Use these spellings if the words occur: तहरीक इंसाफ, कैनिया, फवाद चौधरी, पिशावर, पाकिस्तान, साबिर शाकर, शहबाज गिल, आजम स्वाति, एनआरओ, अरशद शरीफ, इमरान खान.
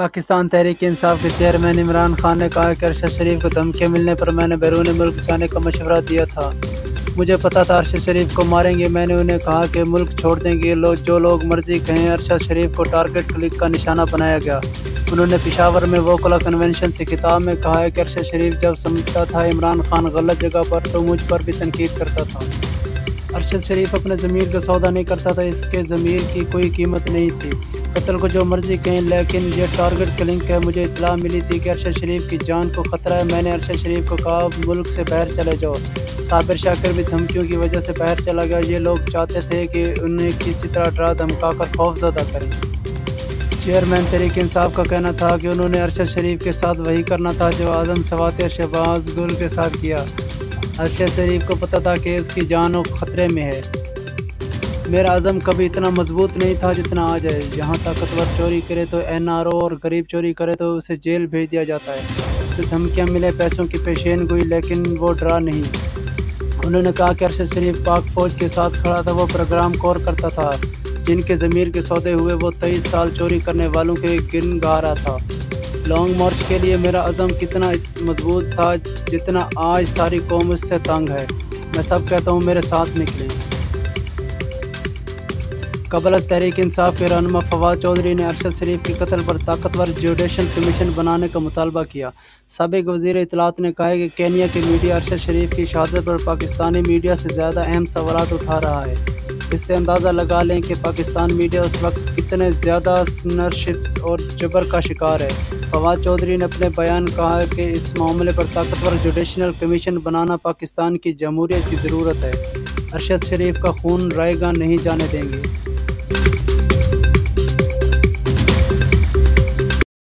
पाकिस्तान तहरीक इंसाफ के चेयरमैन इमरान खान ने कहा कि अरशद शरीफ को धमकियां मिलने पर मैंने बैरून मुल्क जाने का मशवरा दिया था। मुझे पता था अरशद शरीफ को मारेंगे, मैंने उन्हें कहा कि मुल्क छोड़ देंगे, जो लोग मर्जी कहें। अरशद शरीफ को टारगेट क्लिक का निशाना बनाया गया। उन्होंने पिशावर में वोकला कन्वेंशन से खिताब में कहा है कि अरशद शरीफ जब समझता था इमरान खान गलत जगह पर, तो मुझ पर भी तनकीद करता था। अरशद शरीफ अपने ज़मीर का सौदा नहीं करता था, इसके ज़मीर की कोई कीमत नहीं थी। कत्ल को जो मर्जी कहें, लेकिन ये टारगेट क्लिंग है। मुझे इतला मिली थी कि अरशद शरीफ की जान को ख़तरा है। मैंने अरशद शरीफ को कहा मुल्क से बाहर चले जाओ। साबिर शाकर भी धमकियों की वजह से बाहर चला गया। ये लोग चाहते थे कि उन्हें किसी तरह डरा धमकाकर खौफजदा करें। चेयरमैन तहरीक इंसाफ का कहना था कि उन्होंने अरशद शरीफ के साथ वही करना था जो आजम स्वाति और शहबाज गिल के साथ किया। अरशद शरीफ को पता था कि इसकी जान खतरे में है। मेरा आज़म कभी इतना मजबूत नहीं था जितना आज है। यहाँ ताकतवर चोरी करे तो एनआरओ और गरीब चोरी करे तो उसे जेल भेज दिया जाता है। उसे धमकियाँ मिले, पैसों की पेशेन गोई, लेकिन वो डरा नहीं। उन्होंने कहा कि अरशद शरीफ पाक फ़ौज के साथ खड़ा था, वो प्रोग्राम कौर करता था। जिनके ज़मीर के सौदे हुए वो 23 साल चोरी करने वालों के गिन गा रहा था। लॉन्ग मार्च के लिए मेरा अज़म कितना मजबूत था जितना आज सारी कौम उससे तंग है। मैं सब कहता हूँ मेरे साथ निकले। कबल तहरीक इंसाफ के रहनुमा फवाद चौधरी ने अरशद शरीफ के कत्ल पर ताकतवर जुडिशल कमीशन बनाने का मुतालबा किया। साबिक वज़ीर इत्तलात ने कहा है कि कैनिया की मीडिया अरशद शरीफ की शहादत पर पाकिस्तानी मीडिया से ज़्यादा अहम सवाल उठा रहा है। इससे अंदाज़ा लगा लें कि पाकिस्तान मीडिया उस वक्त कितने ज़्यादा स्पॉन्सरशिप्स और जबर का शिकार है। फवाद चौधरी ने अपने बयान कहा कि इस मामले पर ताकतवर जुडिशल कमीशन बनाना पाकिस्तान की जमहूरियत की ज़रूरत है। अरशद शरीफ का खून रायगां नहीं जाने देंगे।